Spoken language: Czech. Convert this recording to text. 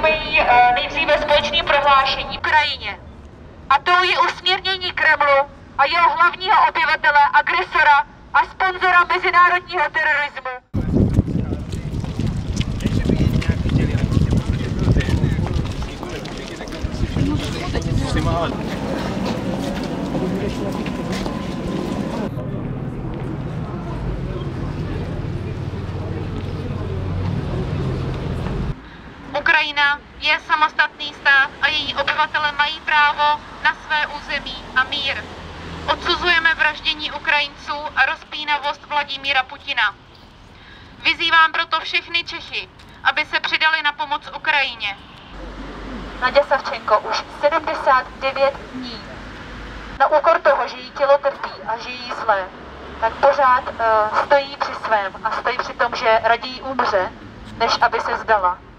Mají nejdříve společné prohlášení Ukrajině. A to je usměrnění Kremlu a jeho hlavního obyvatele, agresora a sponzora mezinárodního terorismu. Ukrajina je samostatný stát a její obyvatele mají právo na své území a mír. Odsuzujeme vraždění Ukrajinců a rozpínavost Vladimíra Putina. Vyzývám proto všechny Čechy, aby se přidali na pomoc Ukrajině. Naděje Savčenko už 79 dní. Na úkor toho, že jí tělo trpí a že jí zlé, tak pořád stojí při svém a stojí při tom, že raději umře, než aby se vzdala.